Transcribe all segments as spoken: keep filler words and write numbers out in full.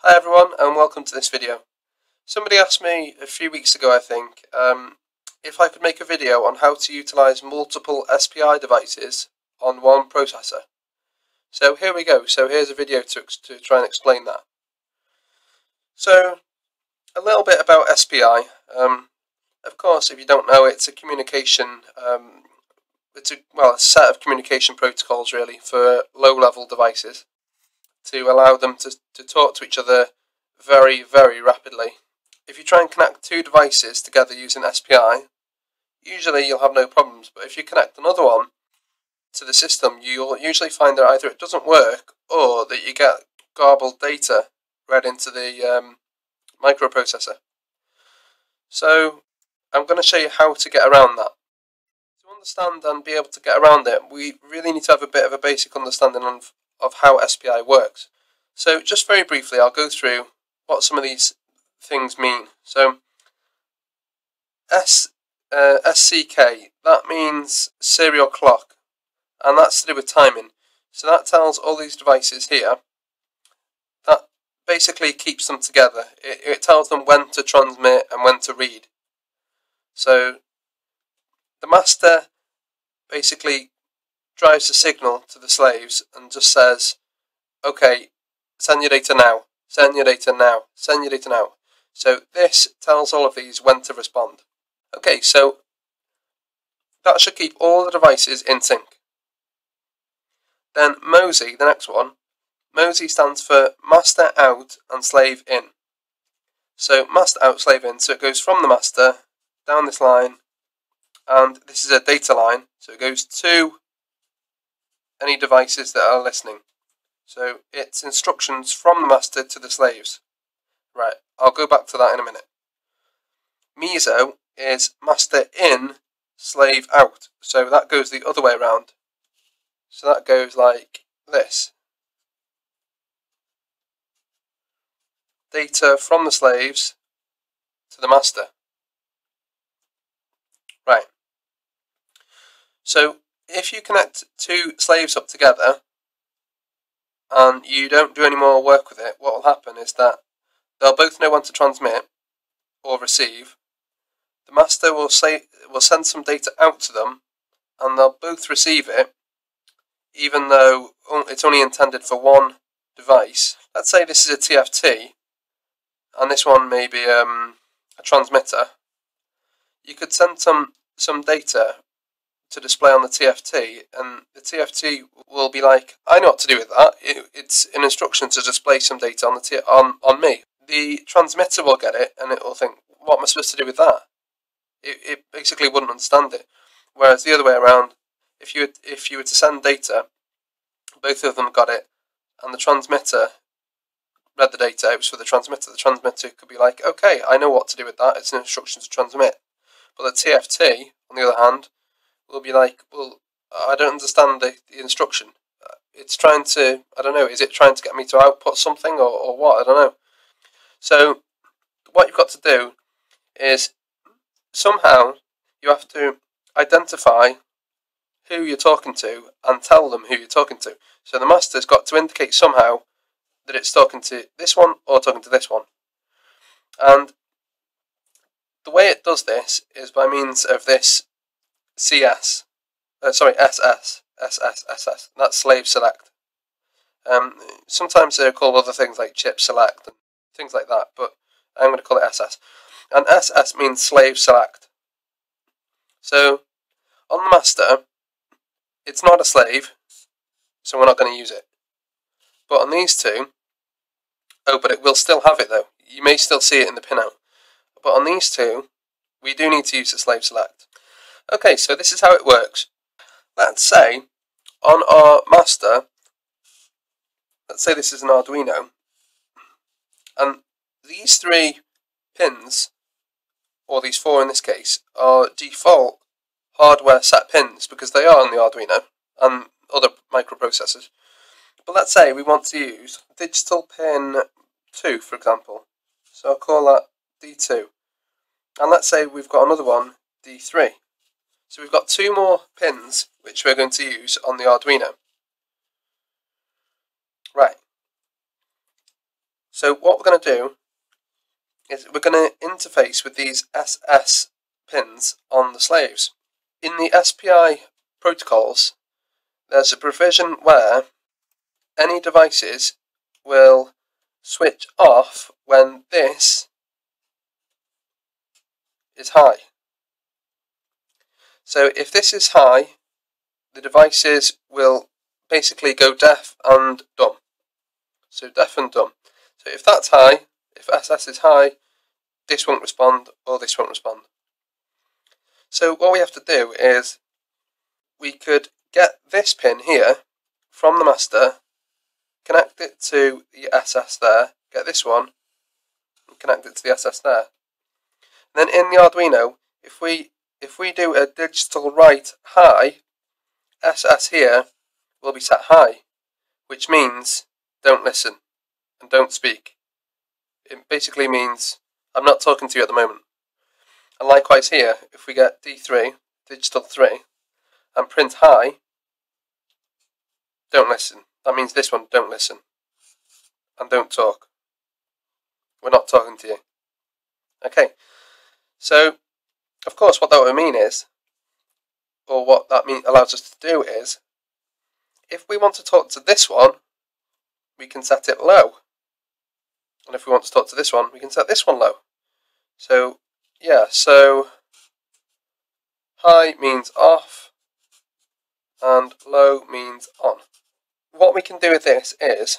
Hi everyone and welcome to this video. Somebody asked me a few weeks ago, I think, um, if I could make a video on how to utilise multiple S P I devices on one processor. So here we go. So here's a video to, to try and explain that. So a little bit about S P I. Um, of course, if you don't know, it's a communication, um, it's a, well, a set of communication protocols really for low-level devices, to allow them to, to talk to each other very, very rapidly. If you try and connect two devices together using S P I, usually you'll have no problems, but if you connect another one to the system, you'll usually find that either it doesn't work or that you get garbled data read into the um, microprocessor. So I'm going to show you how to get around that. To understand and be able to get around it, we really need to have a bit of a basic understanding of of how S P I works. So just very briefly I'll go through what some of these things mean. So S, uh, S C K, that means serial clock, and that's to do with timing. So that tells all these devices here, that basically keeps them together. It, it tells them when to transmit and when to read. So the master basically drives the signal to the slaves and just says, okay, send your data now, send your data now, send your data now. So this tells all of these when to respond. Okay, so that should keep all the devices in sync. Then MOSI, the next one, MOSI stands for master out and slave in. So master out, slave in, so it goes from the master down this line, and this is a data line, so it goes to any devices that are listening. So it's instructions from the master to the slaves. Right, I'll go back to that in a minute. MISO is master in, slave out. So that goes the other way around. So that goes like this. Data from the slaves to the master. Right. So if you connect two slaves up together and you don't do any more work with it, what will happen is that they'll both know when to transmit or receive. The master will say will send some data out to them and they'll both receive it, even though it's only intended for one device. Let's say this is a T F T and this one may be um, a transmitter. You could send some, some data to display on the T F T, and the T F T will be like, I know what to do with that. It, it's an instruction to display some data on the t on, on me. The transmitter will get it and it will think, what am I supposed to do with that? It, it basically wouldn't understand it. Whereas the other way around, if you, if you were to send data, both of them got it and the transmitter read the data. It was for the transmitter. The transmitter could be like, okay, I know what to do with that. It's an instruction to transmit. But the T F T, on the other hand, will be like, well, I don't understand the, the instruction. It's trying to, I don't know, is it trying to get me to output something or, or what? I don't know. So what you've got to do is somehow you have to identify who you're talking to and tell them who you're talking to. So the master's got to indicate somehow that it's talking to this one or talking to this one. And the way it does this is by means of this CS, uh, sorry, SS, SS, SS, that's slave select. Um, sometimes they're called other things like chip select and things like that, but I'm going to call it S S. And S S means slave select. So on the master, it's not a slave, so we're not going to use it. But on these two, oh, but it will still have it though. You may still see it in the pinout. But on these two, we do need to use the slave select. Okay, so this is how it works. Let's say on our master, let's say this is an Arduino, and these three pins, or these four in this case, are default hardware set pins because they are on the Arduino and other microprocessors. But let's say we want to use digital pin two, for example. So I'll call that D two. And let's say we've got another one, D three. So we've got two more pins which we're going to use on the Arduino. Right. So what we're going to do is we're going to interface with these S S pins on the slaves. In the S P I protocols, there's a provision where any devices will switch off when this is high. So if this is high, the devices will basically go deaf and dumb. So deaf and dumb. So if that's high, if S S is high, this won't respond or this won't respond. So what we have to do is we could get this pin here from the master, connect it to the S S there, get this one, and connect it to the S S there. And then in the Arduino, if we if we do a digital write high, S S here will be set high, which means don't listen and don't speak. It basically means I'm not talking to you at the moment. And likewise here, if we get D three, digital three, and print high, don't listen. That means this one, don't listen. And don't talk. We're not talking to you. Okay. So, of course, what that would mean is, or what that mean, allows us to do is, if we want to talk to this one, we can set it low. And if we want to talk to this one, we can set this one low. So, yeah, so high means off, and low means on. What we can do with this is,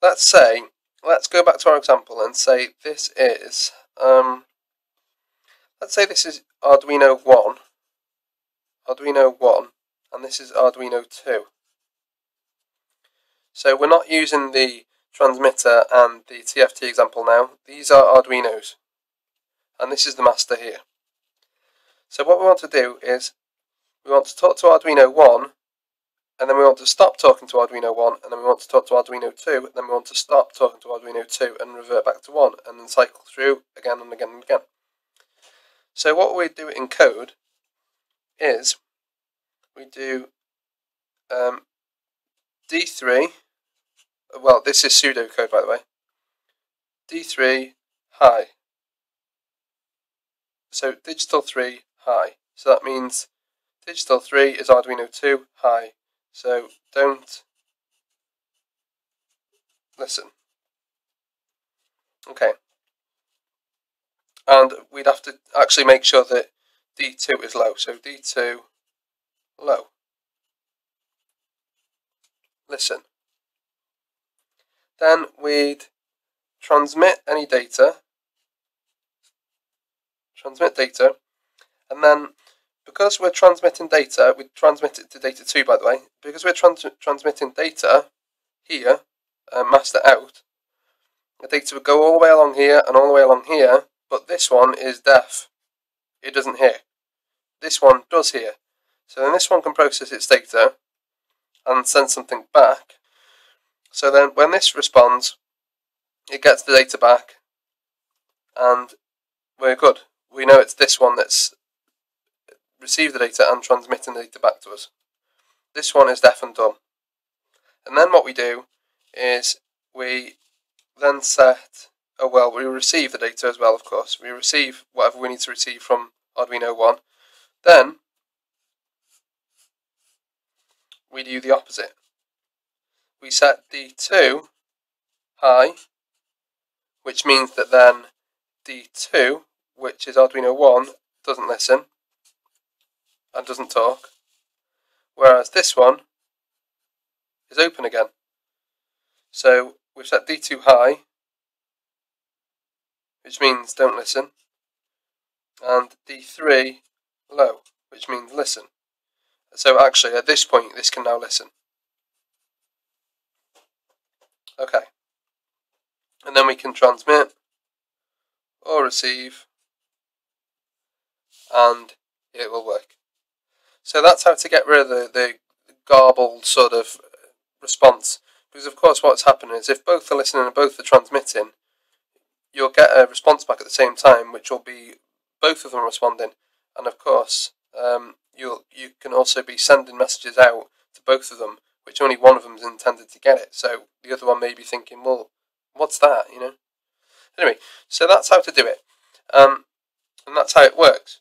let's say, let's go back to our example and say this is, um, let's say this is Arduino one, Arduino one, and this is Arduino two. So we're not using the transmitter and the T F T example now. These are Arduinos, and this is the master here. So what we want to do is, we want to talk to Arduino one, and then we want to stop talking to Arduino one, and then we want to talk to Arduino two, and then we want to stop talking to Arduino two and revert back to one, and then cycle through again and again and again. So what we do in code is we do um, D three, well this is pseudocode by the way, D three high, so digital three high, so that means digital three is Arduino two high, so don't listen. Okay. And we'd have to actually make sure that D two is low. So D two, low. Listen. Then we'd transmit any data. Transmit data. And then, because we're transmitting data, we transmit it to data two, by the way. Because we're trans transmitting data here, uh, master out, the data would go all the way along here and all the way along here. But this one is deaf, it doesn't hear. This one does hear. So then this one can process its data and send something back. So then when this responds, it gets the data back and we're good. We know it's this one that's received the data and transmitting the data back to us. This one is deaf and dumb. And then what we do is we then set... Oh well, we receive the data as well, of course. We receive whatever we need to receive from Arduino one. Then, we do the opposite. We set D two high, which means that then D two, which is Arduino one, doesn't listen and doesn't talk. Whereas this one is open again. So, we've set D two high, which means don't listen, and D three low, which means listen. So actually at this point this can now listen. Okay, and then we can transmit or receive and it will work. So that's how to get rid of the, the garbled sort of response, because of course what's happening is if both are listening and both are transmitting, you'll get a response back at the same time, which will be both of them responding. And of course, um, you'll, you can also be sending messages out to both of them, which only one of them is intended to get it. So the other one may be thinking, well, what's that, you know? Anyway, so that's how to do it. Um, and that's how it works.